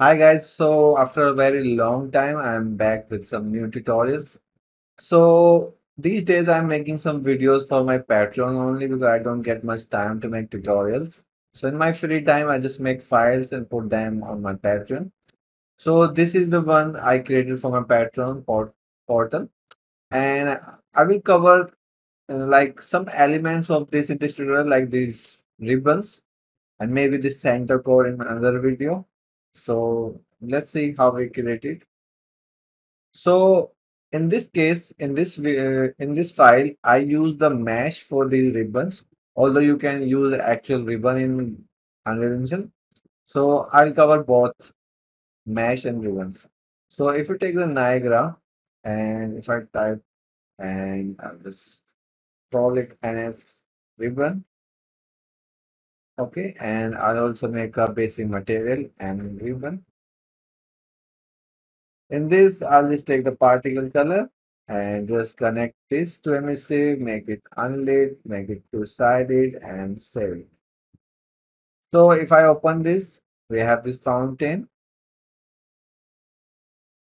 Hi guys, so after a very long time, I'm back with some new tutorials. So these days I'm making some videos for my Patreon only because I don't get much time to make tutorials. So in my free time, I just make files and put them on my Patreon. So this is the one I created for my Patreon portal. And I will cover like some elements of this in this tutorial, like these ribbons and maybe this center core in another video. So let's see how we create it. So in this case, in this file, I use the mesh for these ribbons, although you can use the actual ribbon in Unreal Engine. So I'll cover both mesh and ribbons. So if you take the Niagara and if I type and I'll just call it NS ribbon. Okay, and I'll also make a basic material and ribbon. In this, I'll just take the particle color and just connect this to emissive, make it unlit, make it two-sided, and save it. So if I open this, we have this fountain.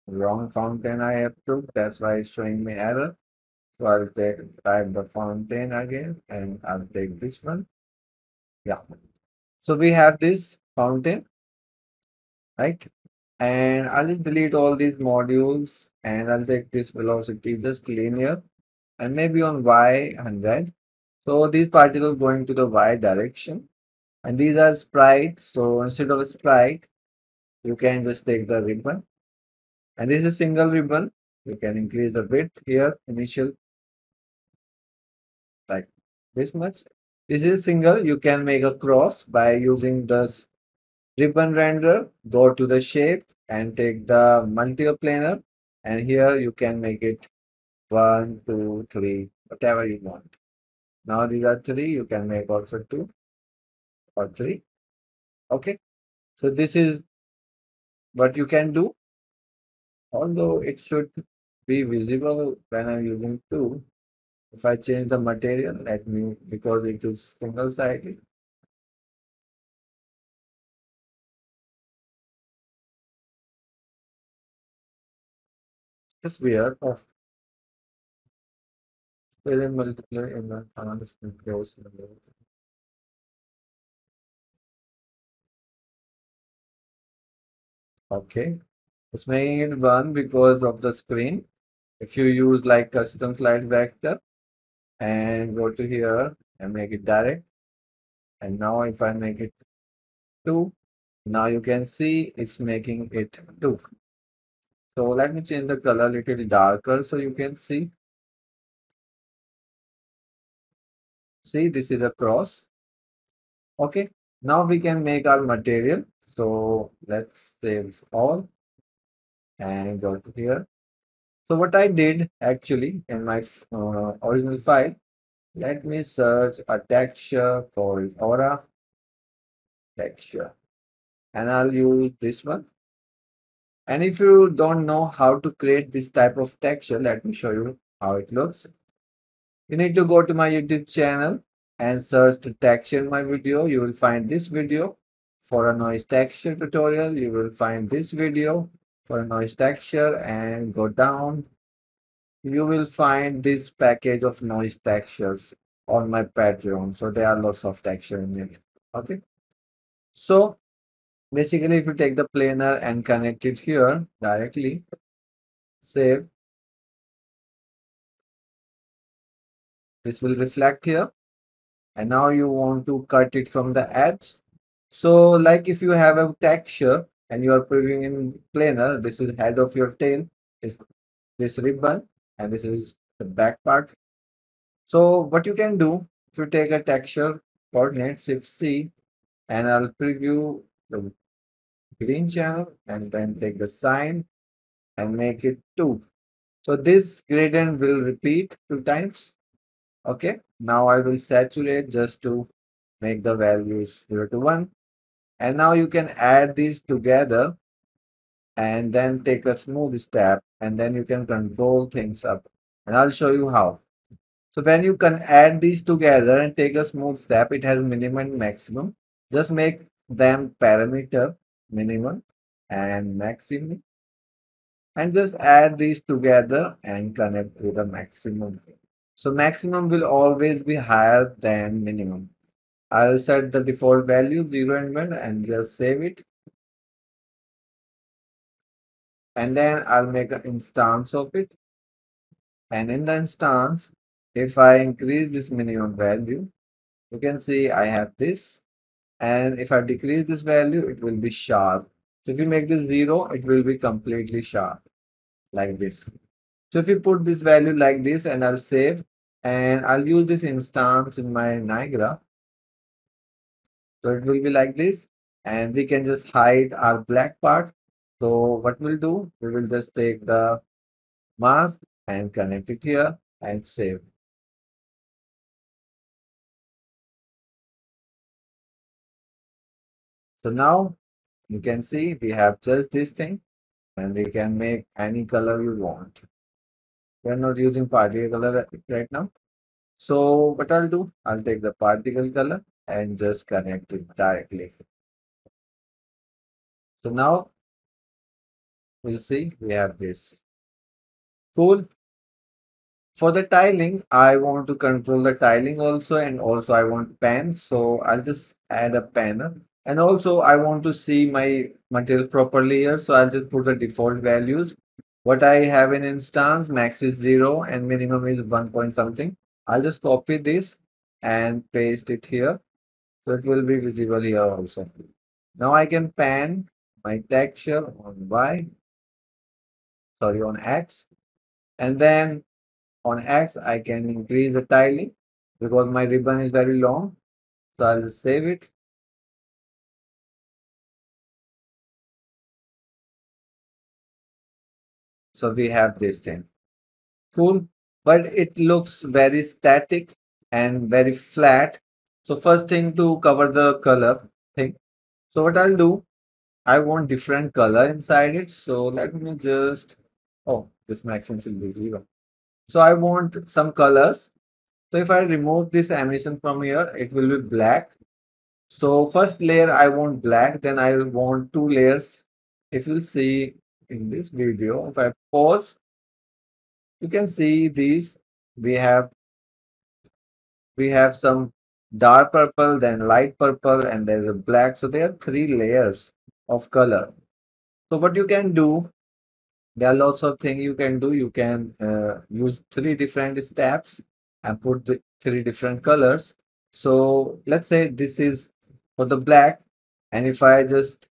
Wrong fountain I have took, that's why it's showing me error. So I'll type the fountain again, and I'll take this one. Yeah, so we have this fountain, right? And I'll just delete all these modules and I'll take this velocity just linear and maybe on Y 100. So these particles going to the Y direction and these are sprites. So instead of a sprite, you can just take the ribbon and this is a single ribbon. You can increase the width here, initial like this much. This is single. You can make a cross by using this ribbon renderer. Go to the shape and take the multi-planar. And here you can make it 1, 2, 3, whatever you want. Now these are 3. You can make also 2 or 3. Okay. So this is what you can do. Although it should be visible when I'm using 2. If I change the material, let me, because it is single-sided. It's weird. Oh. Okay. It's making it 1 because of the screen. If you use like custom slide vector, and go to here and make it direct. And now if I make it 2, now you can see it's making it 2. So let me change the color a little darker so you can see. See, this is a cross. Okay, now we can make our material. So let's save all and go to here. So what I did actually in my original file, let me search a texture called Aura texture and I'll use this one. And if you don't know how to create this type of texture, let me show you how it looks. You need to go to my YouTube channel and search the texture in my video. You will find this video for a noise texture tutorial. You will find this video for a noise texture and go down. You will find this package of noise textures on my Patreon. So there are lots of texture in it. Okay. So basically if you take the planar and connect it here directly, save. This will reflect here. And now you want to cut it from the edge. So like if you have a texture and you are previewing in planar, this is head of your tail, is this ribbon, and this is the back part. So what you can do, if you take a texture coordinate Shift C, and I'll preview the green channel, and then take the sign and make it 2. So this gradient will repeat 2 times. Okay, now I will saturate just to make the values 0 to 1. And now you can add these together and then take a smooth step and then you can control things up. And I'll show you how. So when you can add these together and take a smooth step, it has minimum and maximum. Just make them parameter minimum and maximum, and just add these together and connect to the maximum. So maximum will always be higher than minimum. I'll set the default value 0 and 1 and just save it. And then I'll make an instance of it. And in the instance, if I increase this minimum value, you can see I have this. And if I decrease this value, it will be sharp. So if you make this 0, it will be completely sharp, like this. So if you put this value like this, and I'll save, and I'll use this instance in my Niagara. So it will be like this, and we can just hide our black part. So what we'll do, we will just take the mask and connect it here and save. So now you can see we have just this thing, and we can make any color you want. We are not using particle color right now. So what I'll do, I'll take the particle color and just connect it directly. So now we'll see we have this. Cool. For the tiling, I want to control the tiling also, and also I want pan. So I'll just add a panel. And also I want to see my material properly here. So I'll just put the default values. What I have in instance, max is 0 and minimum is 1 point something. I'll just copy this and paste it here. So it will be visible here also. Now I can pan my texture on X. And then on X, I can increase the tiling because my ribbon is very long. So I'll just save it. So we have this thing. Cool. But it looks very static and very flat. So first thing to cover the color thing. So what I'll do, I want different color inside it. So let me just, oh, this maximum should be 0. So I want some colors. So if I remove this animation from here, it will be black. So first layer, I want black. Then I want 2 layers. If you'll see in this video, if I pause, you can see these. We have some dark purple, then light purple, and there's a black. So there are 3 layers of color. So what you can do, there are lots of things you can do. You can use 3 different steps and put the 3 different colors. So let's say this is for the black, and if I just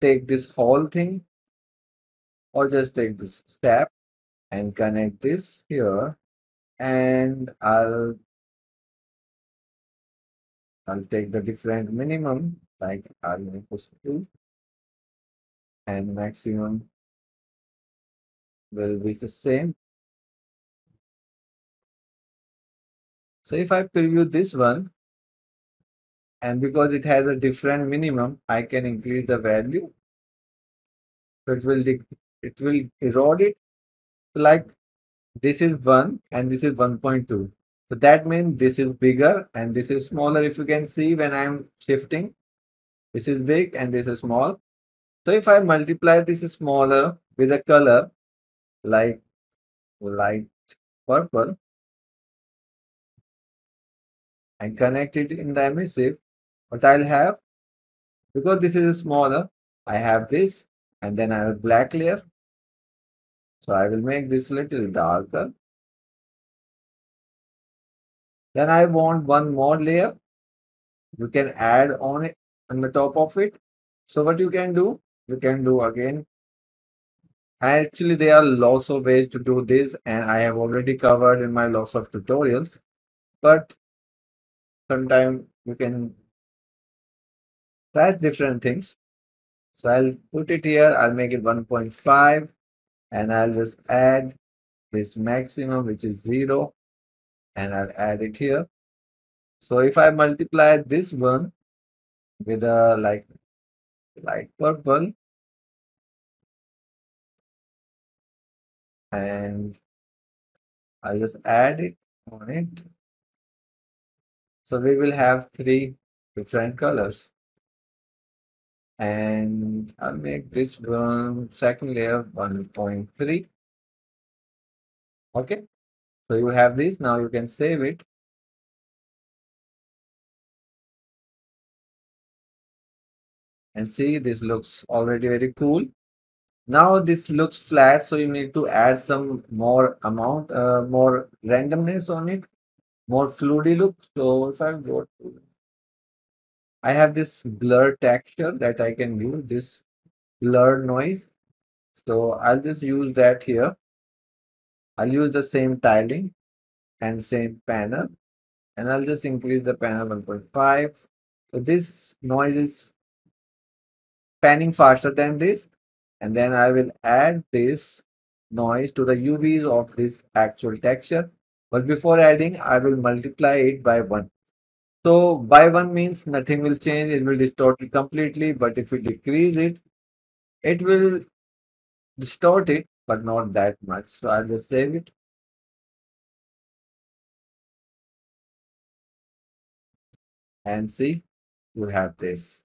take this whole thing, or just take this step and connect this here, and I'll take the different minimum, like I'll make 2 and maximum will be the same. So if I preview this one, and because it has a different minimum, I can increase the value. So it will erode it. Like this is 1 and this is 1.2. So that means this is bigger and this is smaller. If you can see when I'm shifting, this is big and this is small. So if I multiply this is smaller with a color like light purple and connect it in the emissive, what I'll have, because this is smaller, I have this, and then I have a black layer. So I will make this little darker. Then I want 1 more layer. You can add on it on the top of it. So what you can do again. Actually, there are lots of ways to do this, and I have already covered in my lots of tutorials. But sometimes you can try different things. So I'll put it here. I'll make it 1.5. And I'll just add this maximum, which is 0, and I'll add it here. So if I multiply this one with a like light purple and I'll just add it on it. So we will have 3 different colors. and I'll make this one second layer 1.3. Okay, so you have this now. You can save it. And see, this looks already very cool. Now this looks flat, so you need to add some more amount, more randomness on it, more fluidy look. So if I go to, I have this blur texture that I can use, this blur noise. So I'll just use that here. I'll use the same tiling and same panel, and I'll just increase the panel 1.5. So this noise is panning faster than this, and then I will add this noise to the UVs of this actual texture. But before adding, I will multiply it by 1. So by 1 means nothing will change, it will distort it completely, but if we decrease it, it will distort it, but not that much. So I'll just save it. And see, you have this.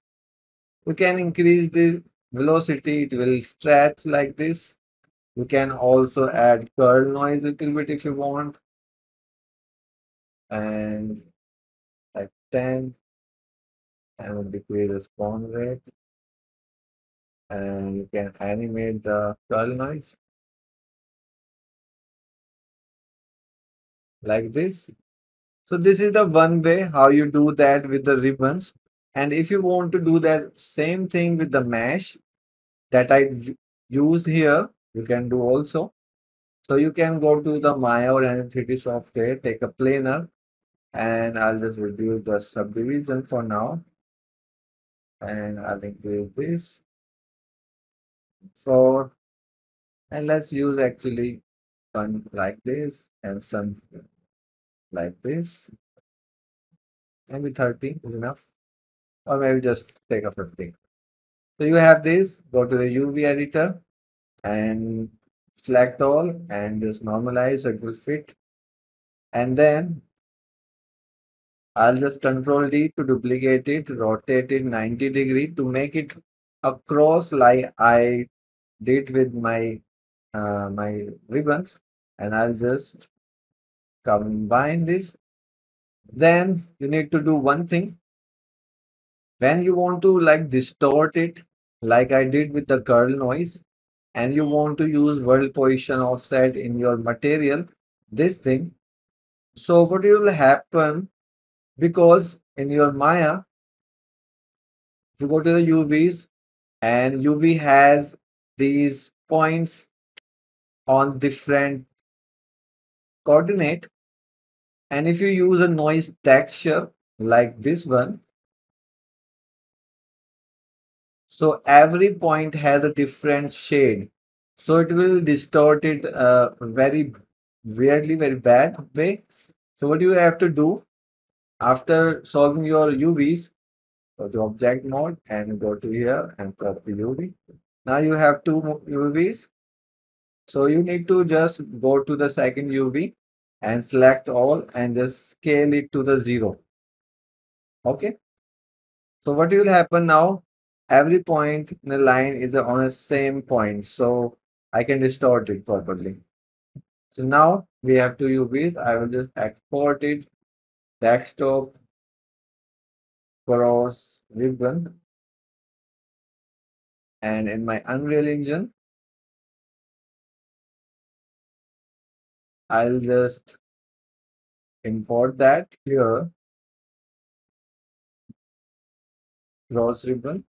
You can increase the velocity, it will stretch like this. You can also add curl noise a little bit if you want. And like 10. And decrease the spawn rate. And you can animate the curl noise. Like this. So this is the one way how you do that with the ribbons. And if you want to do that same thing with the mesh that I used here, you can do also. So you can go to the Maya or any 3D software, take a planar, and I'll just reduce the subdivision for now. And I'll increase this. So, and let's use actually one like this and some like this. Maybe 30 is enough. Or maybe just take a 15. So you have this, go to the UV editor and select all and just normalize so it will fit. And then I'll just Control D to duplicate it, rotate it 90 degree to make it across like I did with my, my ribbons. And I'll just combine this. Then you need to do one thing. When you want to like distort it like I did with the curl noise and you want to use world position offset in your material, this thing. So what will happen, because in your Maya, you go to the UVs and UV has these points on different coordinate. And if you use a noise texture like this one, so every point has a different shade. So it will distort it very weirdly, very bad way. So what you have to do after solving your UVs, go to object mode and go to here and copy UV. Now you have two UVs. So you need to just go to the second UV and select all and just scale it to the 0. Okay. So what will happen now? Every point in the line is on the same point, so I can distort it properly. So now we have two UVs. I will just export it, desktop, cross ribbon, and in my Unreal Engine, I'll just import that here, cross ribbon.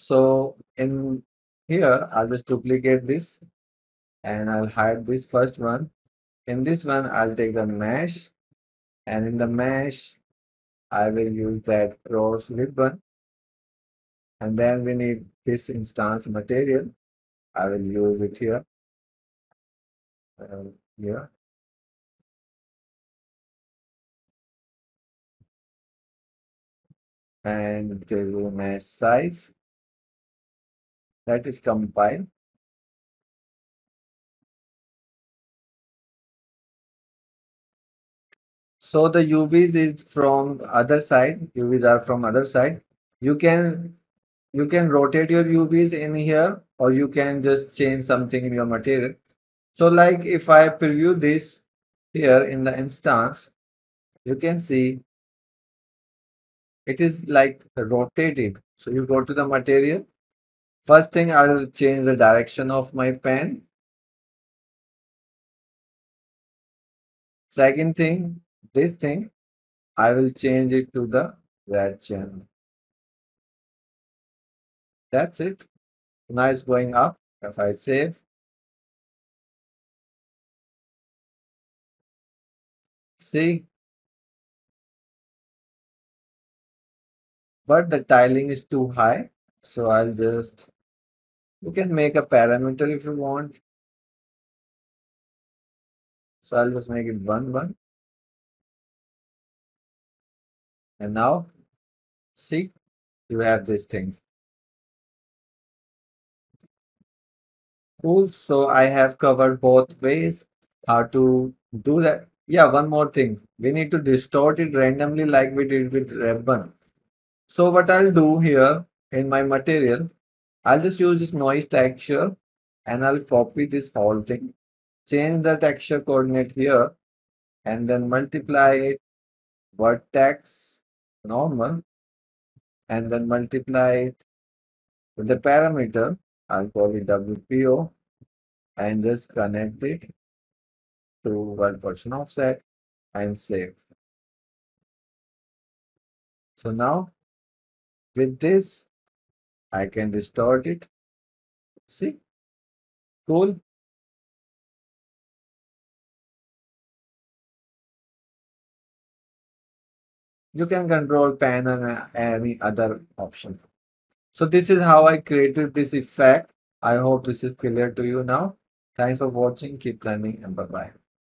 So in here, I'll just duplicate this and I'll hide this first one. In this one, I'll take the mesh, and in the mesh, I will use that cross ribbon. And then we need this instance material. I will use it here. Here. And the mesh size. That is compile. So the UVs is from other side. UVs are from other side. You can rotate your UVs in here, or you can just change something in your material. So like if I preview this here in the instance, you can see it is like rotated. So you go to the material. First thing, I will change the direction of my pen. Second thing, this thing, I will change it to the red channel. That's it. Now it's going up. If I save, see, but the tiling is too high. So I'll just, you can make a parameter if you want. So I'll just make it 1, 1. And now, see, you have this thing. Cool. So I have covered both ways how to do that. Yeah, one more thing. We need to distort it randomly like we did with Ribbon. So what I'll do here in my material, I'll just use this noise texture and I'll copy this whole thing. Change the texture coordinate here and then multiply it vertex normal and then multiply it with the parameter. I'll call it WPO and just connect it to 1% offset and save. So now with this, I can distort it. See? Cool. You can control pan and any other option. So this is how I created this effect. I hope this is clear to you now. Thanks for watching. Keep learning and bye-bye.